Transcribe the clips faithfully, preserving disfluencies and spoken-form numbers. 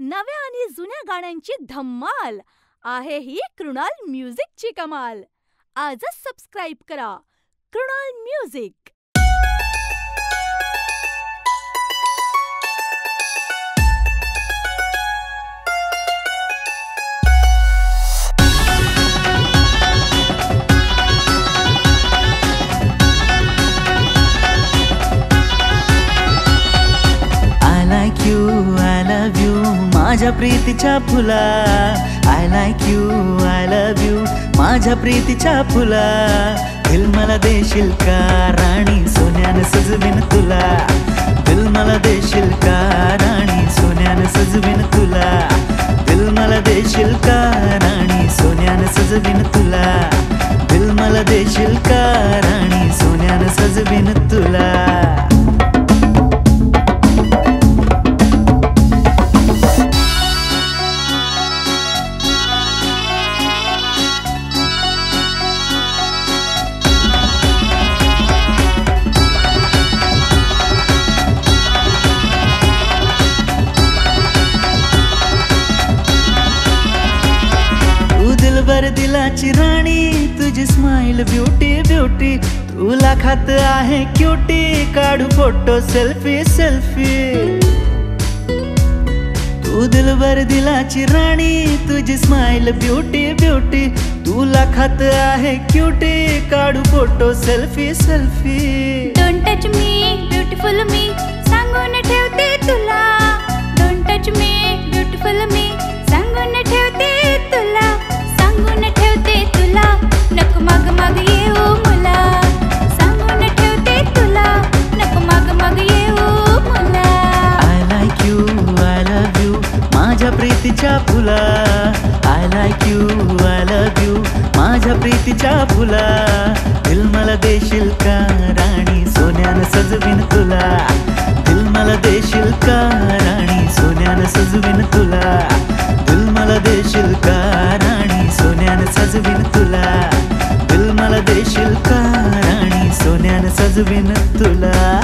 नव्या आणि जुन्या गाण्यांची धम्माल आहे ही कृणाल म्युझिकची कमाल. आजच सबस्क्राईब करा कृणाल म्युझिक. माझ्या प्रीतीच्या फुला I like you, I love you माझ्या प्रीतीच्या फुला दिल मला देशील का राणी सोन्याने सजवीन तुला दिल मला देशील का राणी सोन्याने सजवीन तुला दिल मला देशील का राणी सोन्याने सजवीन तुला दिल मला देशील का राणी सोन्याने सजवीन तुला. दिलाची राणी तुझी स्माइल ब्यूटी ब्यूटी तुला खात आहे क्यूटी काढू फोटो सेल्फी सेल्फी तू दिलबर दिलाची राणी तुझी स्माइल ब्यूटी ब्यूटी तुला खात आहे क्यूटी काढू photo selfie selfie. Don't touch me beautiful मी सांगून ठेवते तुला डोंट टच मी ब्यूटीफुल मी सांगून ठेवते तुला सांगून ठेवते तुला नको माग माग येऊ मला सांगून ठेवते तुला नको माग माग येऊ मला. I like you, I love you माझ्या प्रीतीच्या फुला I like you, I love you माझ्या प्रीतीच्या फुला दिल मला देशील का राणी सोन्याने सजवीन तुला दिल मला देशील का राणी सोन्याने सजवीन तुला दिल मला देशील का राणी सोन्याने सजवीन तुला दिल मला देशील का राणी सोन्याने सजवीन तुला.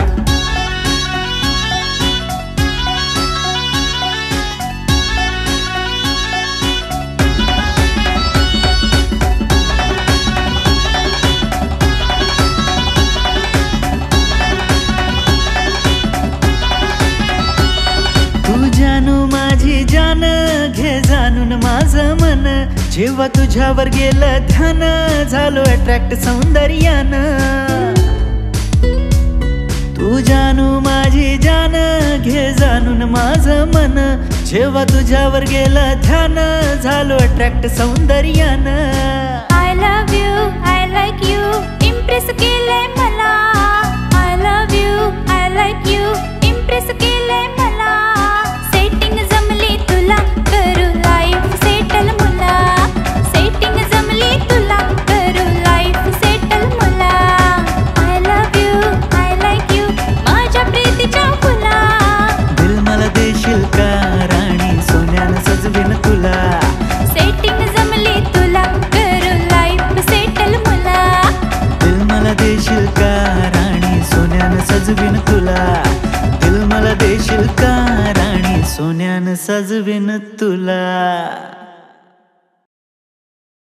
जेव्हा तुझ्यावर गेलं ध्यान झालो अट्रॅक्ट सौंदर्यानं तू जानू माझी जान घे जाणून माझं मन जेव्हा तुझ्यावर गेलं ध्यान झालो अट्रॅक्ट सौंदर्यानं. I love you, I like you impress केलंय मला